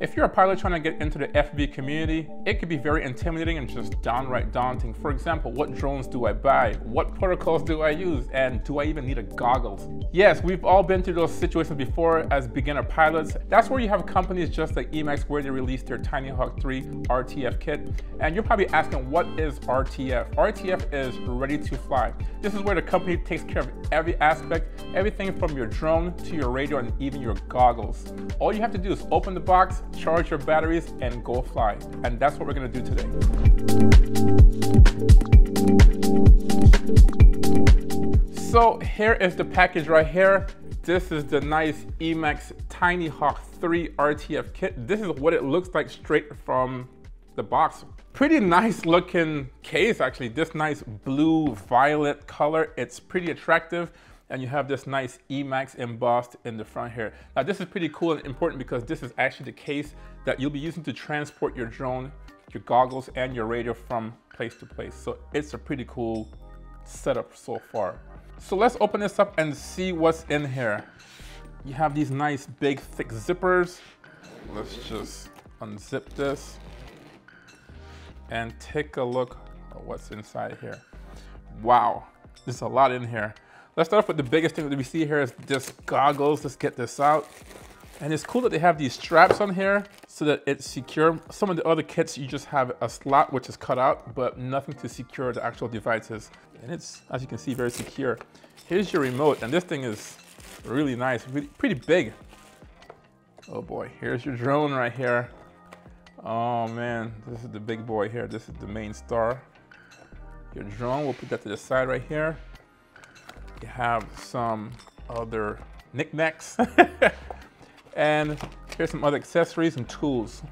If you're a pilot trying to get into the FPV community, it could be very intimidating and just downright daunting. For example, what drones do I buy? What protocols do I use? And do I even need a goggles? Yes, we've all been through those situations before as beginner pilots. That's where you have companies just like Emacs where they release their TinyHawk III RTF kit. And you're probably asking, what is RTF? RTF is ready to fly. This is where the company takes care of every aspect, everything from your drone to your radar and even your goggles. All you have to do is open the box, charge your batteries, and go fly. And that's what we're gonna do today. So here is the package right here. This is the nice Emacs TinyHawk III RTF kit. This is what it looks like straight from the box. Pretty nice looking case, actually. This nice blue violet color, it's pretty attractive. And you have this nice Emacs embossed in the front here. Now this is pretty cool and important because this is actually the case that you'll be using to transport your drone, your goggles, and your radio from place to place. So it's a pretty cool setup so far. So let's open this up and see what's in here. You have these nice big thick zippers. Let's just unzip this and take a look at what's inside here. Wow, there's a lot in here. Let's start off with the biggest thing that we see here is this goggles. Let's get this out. And it's cool that they have these straps on here so that it's secure. Some of the other kits, you just have a slot which is cut out, but nothing to secure the actual devices. And it's, as you can see, very secure. Here's your remote, and this thing is really nice, pretty big. Oh boy, here's your drone right here. Oh man, this is the big boy here. This is the main star. Your drone, we'll put that to the side right here. You have some other knickknacks and here's some other accessories and tools.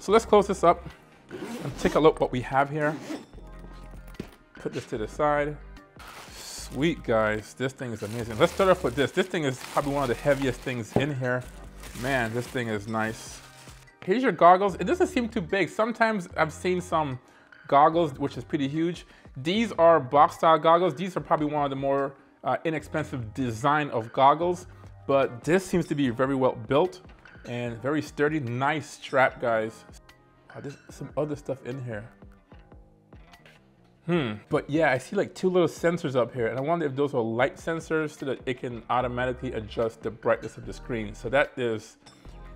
So let's close this up and take a look at what we have here. Put this to the side. Sweet guys, this thing is amazing. Let's start off with this. This thing is probably one of the heaviest things in here. Man, this thing is nice. Here's your goggles. It doesn't seem too big. Sometimes I've seen some goggles, which is pretty huge. These are box style goggles. These are probably one of the more inexpensive design of goggles, but this seems to be very well built and very sturdy. Nice strap, guys. Oh, there's some other stuff in here. But yeah, I see like two little sensors up here, and I wonder if those are light sensors so that it can automatically adjust the brightness of the screen. So that is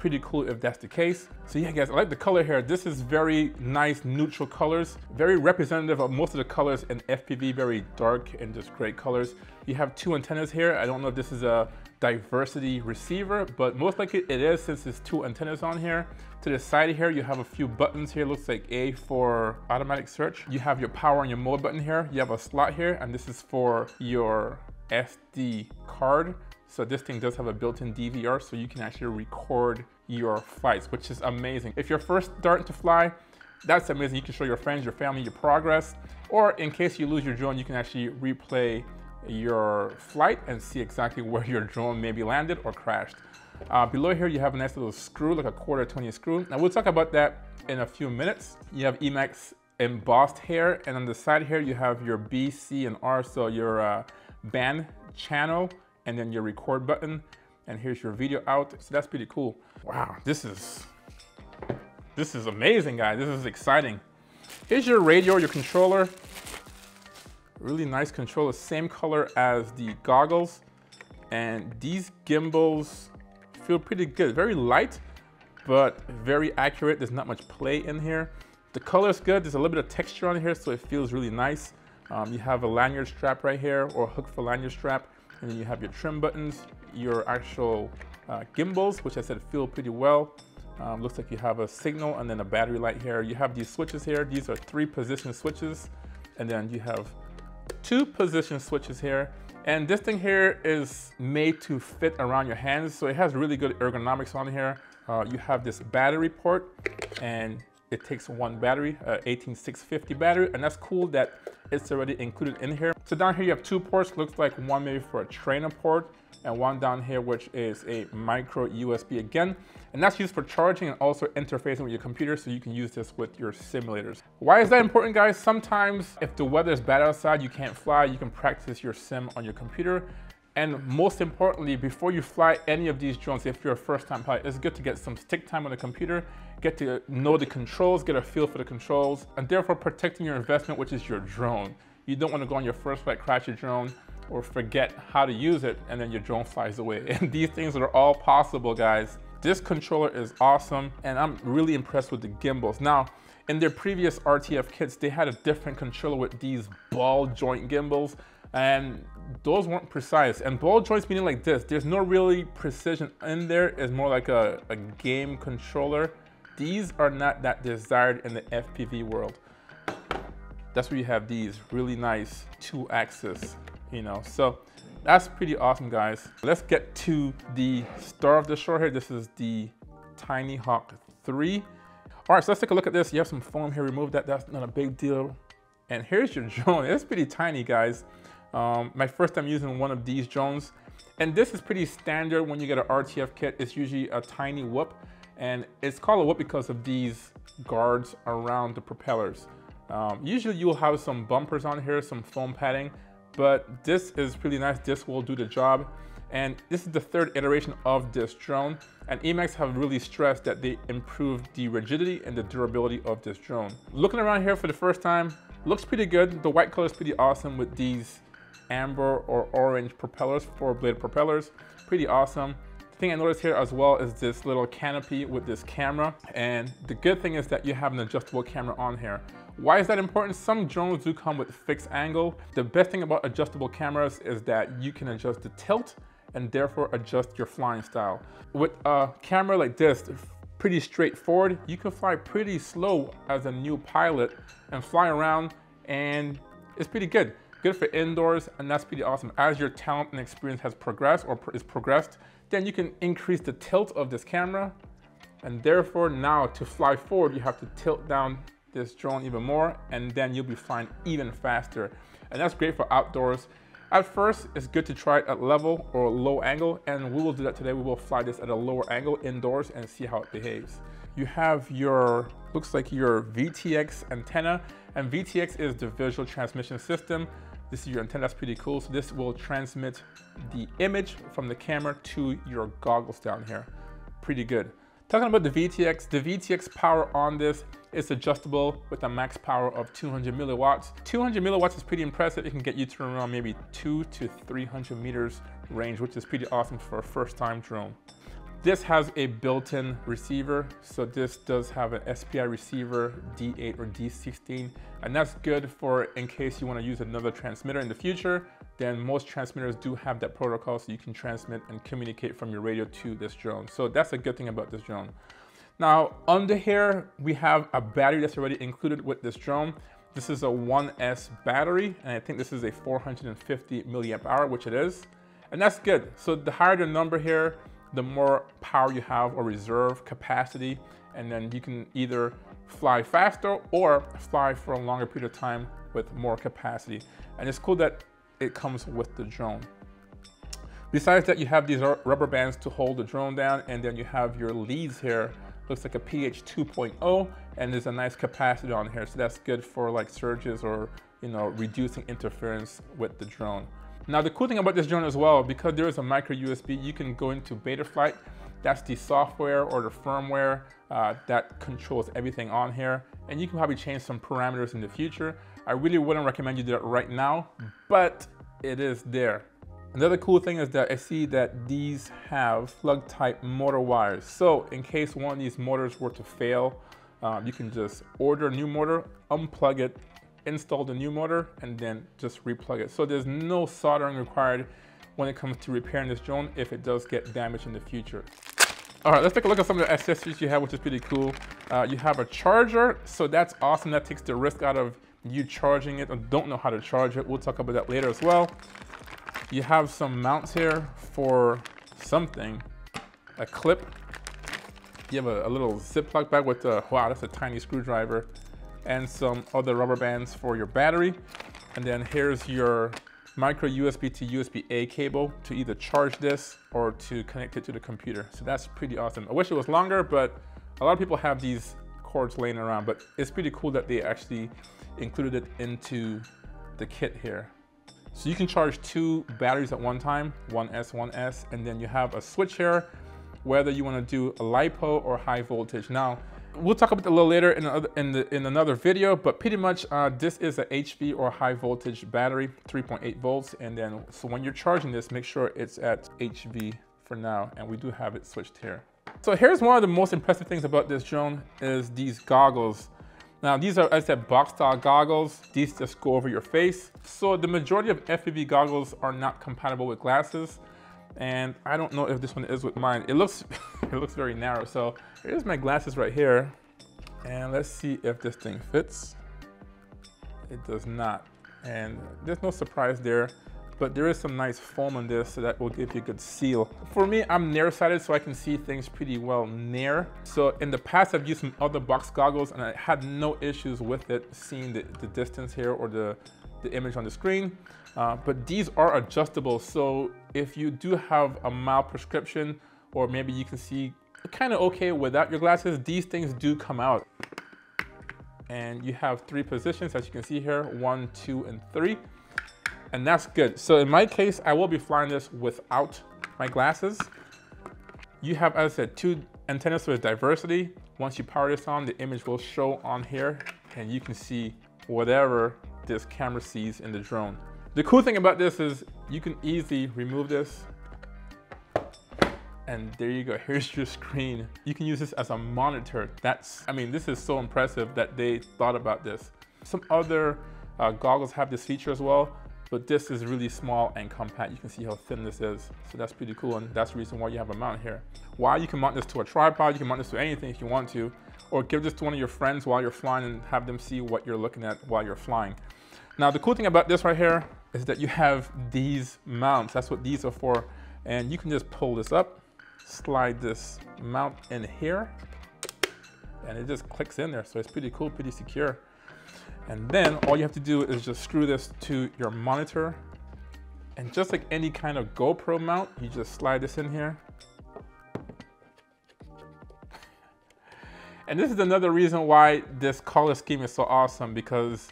pretty cool if that's the case. So yeah guys, I like the color here. This is very nice neutral colors, very representative of most of the colors in FPV, very dark and just great colors. You have two antennas here. I don't know if this is a diversity receiver, but most likely it is since there's two antennas on here. To the side here, you have a few buttons here. Looks like A for automatic search. You have your power and your mode button here. You have a slot here, and this is for your SD card. So this thing does have a built-in DVR, so you can actually record your flights, which is amazing. If you're first starting to fly, that's amazing. You can show your friends, your family, your progress, or in case you lose your drone, you can actually replay your flight and see exactly where your drone maybe landed or crashed. Below here, you have a nice little screw, like a quarter 20 screw. Now we'll talk about that in a few minutes. You have Emacs embossed here, and on the side here, you have your B, C, and R, so your band channel, and then your record button, and here's your video out. So that's pretty cool. Wow, this is amazing, guys. This is exciting. Here's your radio, your controller. Really nice controller, same color as the goggles. And these gimbals feel pretty good. Very light, but very accurate. There's not much play in here. The color's good. There's a little bit of texture on here, so it feels really nice. You have a lanyard strap right here, or a hook for lanyard strap. And then you have your trim buttons, your actual gimbals, which I said feel pretty well. Looks like you have a signal and then a battery light here. You have these switches here. These are 3 position switches. And then you have 2 position switches here. And this thing here is made to fit around your hands. So it has really good ergonomics on here. You have this battery port, and it takes 1 battery, 18650 battery, and that's cool that it's already included in here. So down here you have 2 ports, looks like one maybe for a trainer port and one down here which is a micro USB again. And that's used for charging and also interfacing with your computer, so you can use this with your simulators. Why is that important, guys? Sometimes if the weather is bad outside, you can't fly, you can practice your sim on your computer. And most importantly, before you fly any of these drones, if you're a first-time pilot, it's good to get some stick time on the computer, get to know the controls, get a feel for the controls, and therefore protecting your investment, which is your drone. You don't want to go on your first flight, crash your drone, or forget how to use it, and then your drone flies away. And these things are all possible, guys. This controller is awesome, and I'm really impressed with the gimbals. Now, in their previous RTF kits, they had a different controller with these ball joint gimbals, and those weren't precise. And ball joints meaning like this, there's no really precision in there. It's more like a game controller. These are not that desired in the FPV world. That's where you have these really nice two-axis, you know. So that's pretty awesome, guys. Let's get to the star of the show here. This is the TinyHawk III. All right, so let's take a look at this. You have some foam here, remove that, that's not a big deal. And here's your drone. It's pretty tiny, guys. My first time using one of these drones. And this is pretty standard when you get an RTF kit. It's usually a tiny whoop. And it's called a whoop because of these guards around the propellers. Usually you'll have some bumpers on here, some foam padding, but this is pretty nice. This will do the job. And this is the third iteration of this drone. And Emacs have really stressed that they improved the rigidity and the durability of this drone. Looking around here for the first time, looks pretty good. The white color is pretty awesome with these amber or orange propellers, four-blade propellers, pretty awesome. The thing I noticed here as well is this little canopy with this camera. And the good thing is that you have an adjustable camera on here. Why is that important? Some drones do come with fixed angle. The best thing about adjustable cameras is that you can adjust the tilt and therefore adjust your flying style. With a camera like this, pretty straightforward, you can fly pretty slow as a new pilot and fly around, and it's pretty good. Good for indoors, and that's pretty awesome. As your talent and experience has progressed or is progressed, then you can increase the tilt of this camera, and therefore now to fly forward, you have to tilt down this drone even more, and then you'll be flying even faster. And that's great for outdoors. At first, it's good to try it at level or low angle, and we will do that today. We will fly this at a lower angle indoors and see how it behaves. You have your, looks like your VTX antenna, and VTX is the visual transmission system. This is your antenna, that's pretty cool. So this will transmit the image from the camera to your goggles down here. Pretty good. Talking about the VTX power on this is adjustable with a max power of 200 milliwatts. 200 milliwatts is pretty impressive. It can get you to around maybe 200 to 300 meters range, which is pretty awesome for a first-time drone. This has a built-in receiver. So this does have an SPI receiver, D8 or D16, and that's good for in case you want to use another transmitter in the future. Then most transmitters do have that protocol, so you can transmit and communicate from your radio to this drone. So that's a good thing about this drone. Now, under here, we have a battery that's already included with this drone. This is a 1S battery, and I think this is a 450 milliamp hour, which it is, and that's good. So the higher the number here, the more power you have or reserve capacity, and then you can either fly faster or fly for a longer period of time with more capacity. And it's cool that it comes with the drone. Besides that, you have these rubber bands to hold the drone down, and then you have your leads here. Looks like a pH 2.0, and there's a nice capacitor on here, so that's good for like surges or, you know, reducing interference with the drone. Now, the cool thing about this drone as well, because there is a micro USB, you can go into Betaflight. That's the software or the firmware that controls everything on here. And you can probably change some parameters in the future. I really wouldn't recommend you do that right now, but it is there. Another cool thing is that I see that these have plug type motor wires. So in case one of these motors were to fail, you can just order a new motor, unplug it, install the new motor, and then just replug it. So there's no soldering required when it comes to repairing this drone if it does get damaged in the future. All right, let's take a look at some of the accessories you have, which is pretty cool. You have a charger, so that's awesome. That takes the risk out of you charging it or don't know how to charge it. We'll talk about that later as well. You have some mounts here for something, a clip. You have a little Ziploc bag with a, wow, that's a tiny screwdriver, and some other rubber bands for your battery. And then here's your micro USB to USB-A cable to either charge this or to connect it to the computer. So that's pretty awesome. I wish it was longer, but a lot of people have these cords laying around, but it's pretty cool that they actually included it into the kit here. So you can charge two batteries at one time, 1S, 1S, and then you have a switch here, whether you want to do a LiPo or high voltage. Now, we'll talk about that a little later in another video, but pretty much this is a HV or high voltage battery, 3.8 volts. And then, so when you're charging this, make sure it's at HV for now. And we do have it switched here. So here's one of the most impressive things about this drone is these goggles. Now these are, as I said, box style goggles. These just go over your face. So the majority of FPV goggles are not compatible with glasses. And I don't know if this one is with mine. It looks, it looks very narrow. So here's my glasses right here. And let's see if this thing fits. It does not. And there's no surprise there, but there is some nice foam on this, so that will give you a good seal. For me, I'm nearsighted, so I can see things pretty well near. So in the past, I've used some other box goggles and I had no issues with it, seeing the distance here or the image on the screen. But these are adjustable. So if you do have a mild prescription, or maybe you can see kind of okay without your glasses, these things do come out. And you have three positions, as you can see here, 1, 2, and 3. And that's good. So in my case, I will be flying this without my glasses. You have, as I said, two antennas, so there's diversity. Once you power this on, the image will show on here and you can see whatever this camera sees in the drone. The cool thing about this is you can easily remove this. And there you go, here's your screen. You can use this as a monitor. That's, I mean, this is so impressive that they thought about this. Some other goggles have this feature as well, but this is really small and compact. You can see how thin this is. So that's pretty cool. And that's the reason why you have a mount here. Why you can mount this to a tripod, you can mount this to anything if you want to, or give this to one of your friends while you're flying and have them see what you're looking at while you're flying. Now, the cool thing about this right here is that you have these mounts. That's what these are for. And you can just pull this up, slide this mount in here, and it just clicks in there. So it's pretty cool, pretty secure. And then all you have to do is just screw this to your monitor. And just like any kind of GoPro mount, you just slide this in here. And this is another reason why this color scheme is so awesome, because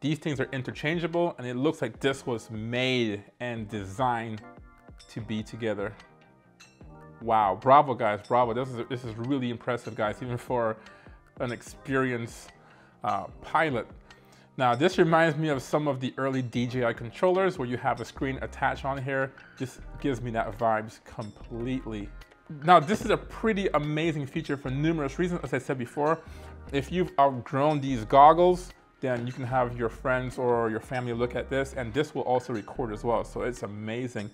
these things are interchangeable and it looks like this was made and designed to be together. Wow, bravo guys, bravo. This is really impressive guys, even for an experienced pilot. Now this reminds me of some of the early DJI controllers where you have a screen attached on here. This gives me that vibes completely. Now this is a pretty amazing feature for numerous reasons. As I said before, if you've outgrown these goggles, then you can have your friends or your family look at this, and this will also record as well. So it's amazing.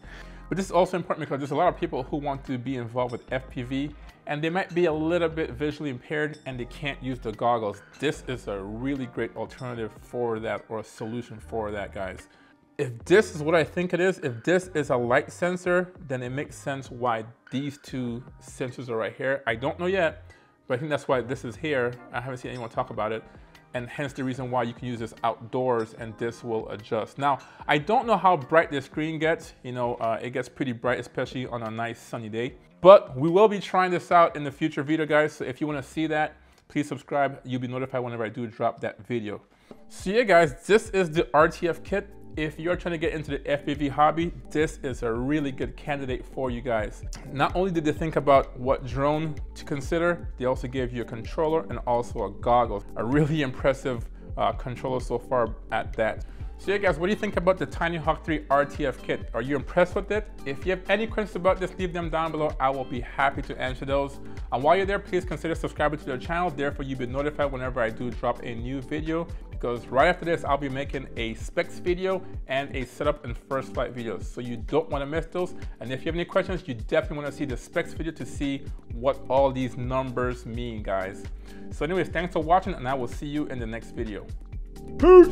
But this is also important because there's a lot of people who want to be involved with FPV and they might be a little bit visually impaired and they can't use the goggles. This is a really great alternative for that, or a solution for that, guys. If this is what I think it is, if this is a light sensor, then it makes sense why these two sensors are right here. I don't know yet, but I think that's why this is here. I haven't seen anyone talk about it. And hence the reason why you can use this outdoors and this will adjust. Now, I don't know how bright this screen gets. You know, it gets pretty bright, especially on a nice sunny day. But we will be trying this out in the future video, guys. So if you wanna see that, please subscribe. You'll be notified whenever I do drop that video. So yeah, guys, this is the RTF kit. If you're trying to get into the FPV hobby, this is a really good candidate for you guys. Not only did they think about what drone to consider, they also gave you a controller and also a goggle. A really impressive controller so far at that. So yeah guys, what do you think about the TinyHawk III RTF kit? Are you impressed with it? If you have any questions about this, leave them down below. I will be happy to answer those. And while you're there, please consider subscribing to their channel. Therefore, you'll be notified whenever I do drop a new video, because right after this, I'll be making a specs video and a setup and first flight videos. So you don't wanna miss those. And if you have any questions, you definitely wanna see the specs video to see what all these numbers mean, guys. So anyways, thanks for watching and I will see you in the next video. Peace.